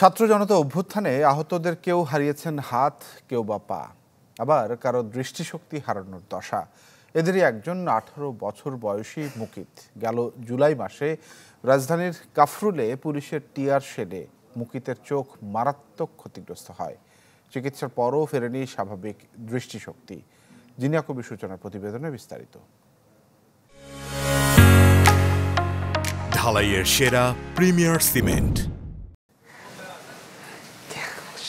ছাত্র জনতা অভ্যুত্থানে আহতদের কেউ হারিয়েছেন হাত, কেউ বা পা, আবার কারো দৃষ্টিশক্তি হারানোর দশা। এদেরই একজন 18 বছর বয়সী মুকিত গেল জুলাই মাসে রাজধানীর কাফরুলে পুলিশের টিয়ার শেডে মুকিতের চোখ মারাত্মক ক্ষতিগ্রস্ত হয়। চিকিৎসার পরও ফেরেনি স্বাভাবিক দৃষ্টিশক্তি। জিনিয়া কবি সূচনার প্রতিবেদনে বিস্তারিত। ঢালাইয়ের সেরা প্রিমিয়ার সিমেন্ট।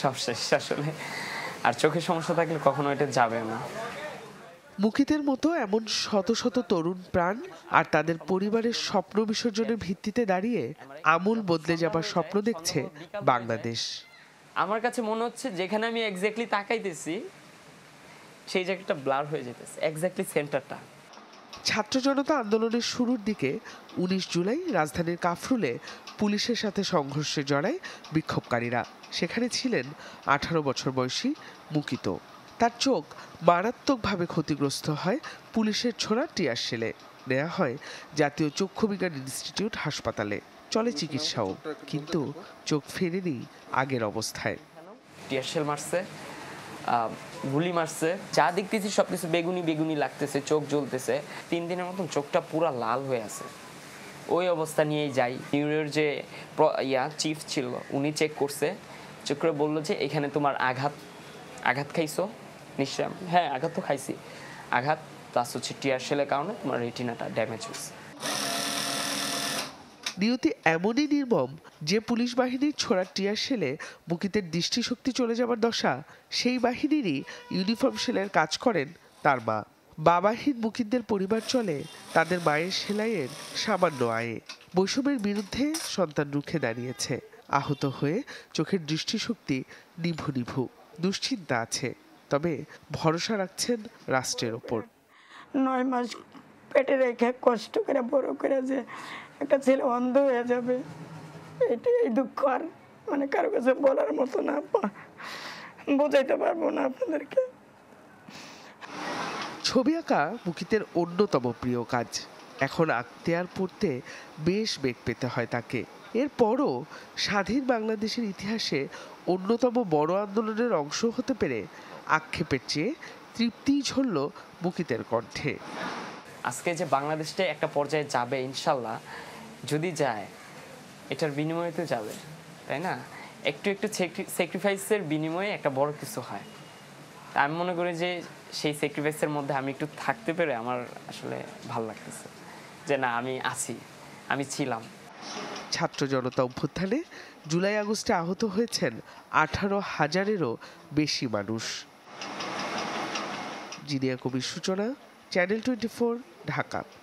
সব শেষ আসলে, আর চোখের সমস্যা থাকলে কখনো এটা যাবে না। মুকিতের মতো এমন শত শত তরুণ প্রাণ আর তাদের পরিবারের স্বপ্ন বিসর্জনের ভিত্তিতে দাঁড়িয়ে আমূল বদলে যাবার স্বপ্ন দেখছে বাংলাদেশ। আমার কাছে মনে হচ্ছে যেখানে আমি এক্স্যাক্টলি তাকাইতেছি সেই জায়গাটা ব্লার হয়ে যেতেছে, এক্স্যাক্টলি সেন্টারটা। ছাত্র জনতা আন্দোলনের শুরুর দিকে 19 জুলাই রাজধানীর কাফরুলে পুলিশের সাথে সংঘর্ষে জড়ায় বিক্ষোভকারীরা। সেখানে ছিলেন 18 বছর বয়সী মুকিত। তার চোখ মারাত্মকভাবে ক্ষতিগ্রস্ত হয় পুলিশের ছোড়া টিয়ার শেলে। নেওয়া হয় জাতীয় চক্ষুবিজ্ঞান ইনস্টিটিউট হাসপাতালে, চলে চিকিৎসাও, কিন্তু চোখ ফেরেনি আগের অবস্থায়। টিয়ার শেল মারছে, গুলি মারছে, যা দেখতেছি সব কিছু বেগুনি বেগুনি লাগতেছে, চোখ জ্বলতেছে। 3 দিনের মতন চোখটা পুরা লাল হয়ে আছে। ওই অবস্থা নিয়েই যাই, নিউরোর যে চিফ ছিল উনি চেক করছে, চেক করে বললো যে এখানে তোমার আঘাত খাইছো নিশ্চয়। হ্যাঁ, আঘাত তো খাইছি, আঘাত প্লাস হচ্ছে টিয়ার শেলের কারণে তোমার রেটিনাটা ড্যামেজ হয়েছে। নিয়তি এমনই নির্মম যে পুলিশ বাহিনীর ছোড়া টিয়ার শেলে মুকিতের দৃষ্টিশক্তি চলে যাবার দশা, সেই বাহিনীরই ইউনিফর্ম সেলের কাজ করেন তার মা। বাবাহীন মুকিতদের পরিবার চলে তাদের মায়ের সেলাইয়ের সামান্য আয়ে। বৈষম্যের বিরুদ্ধে সন্তান রুখে দাঁড়িয়েছে, আহত হয়ে চোখের দৃষ্টিশক্তি নিভু নিভু। দুশ্চিন্তা আছে, তবে ভরসা রাখছেন রাষ্ট্রের ওপর। 9 মাস পেটে রেখে কষ্ট করে বড় করে যে একটা ছেলে অন্ধ হয়ে যাবে, এটাই দুঃখ। আর মানে কারো কাছে বলার মতো না, বোঝাইতে পারবো না আপনাদেরকে। ছবি আঁকা মুকিতের অন্যতম প্রিয় কাজ। এখন আঁকতে আর পড়তে বেশ বেগ পেতে হয় তাকে। এরপরও স্বাধীন বাংলাদেশের ইতিহাসে অন্যতম বড় আন্দোলনের অংশ হতে পেরে আক্ষেপের চেয়ে তৃপ্তিই ঝরল মুকিতের কণ্ঠে। আজকে যে বাংলাদেশটা একটা পর্যায়ে যাবে ইনশাল্লাহ, যদি যায় এটার বিনিময়ে তো যাবে, তাই না? একটু একটু স্যাক্রিফাইসের বিনিময়ে একটা বড় কিছু হয়। আমি মনে করি যে সেই স্যাক্রিফাইসের মধ্যে আমি একটু থাকতে পেরে আমার আসলে ভালো লাগতেছে যে না, আমি আছি, আমি ছিলাম। ছাত্র জনতা অভ্যুত্থানে জুলাই আগস্টে আহত হয়েছেন 18,000-এরও বেশি মানুষ। জিনিয়া কবির সূচনা, চ্যানেল 24, ঢাকা।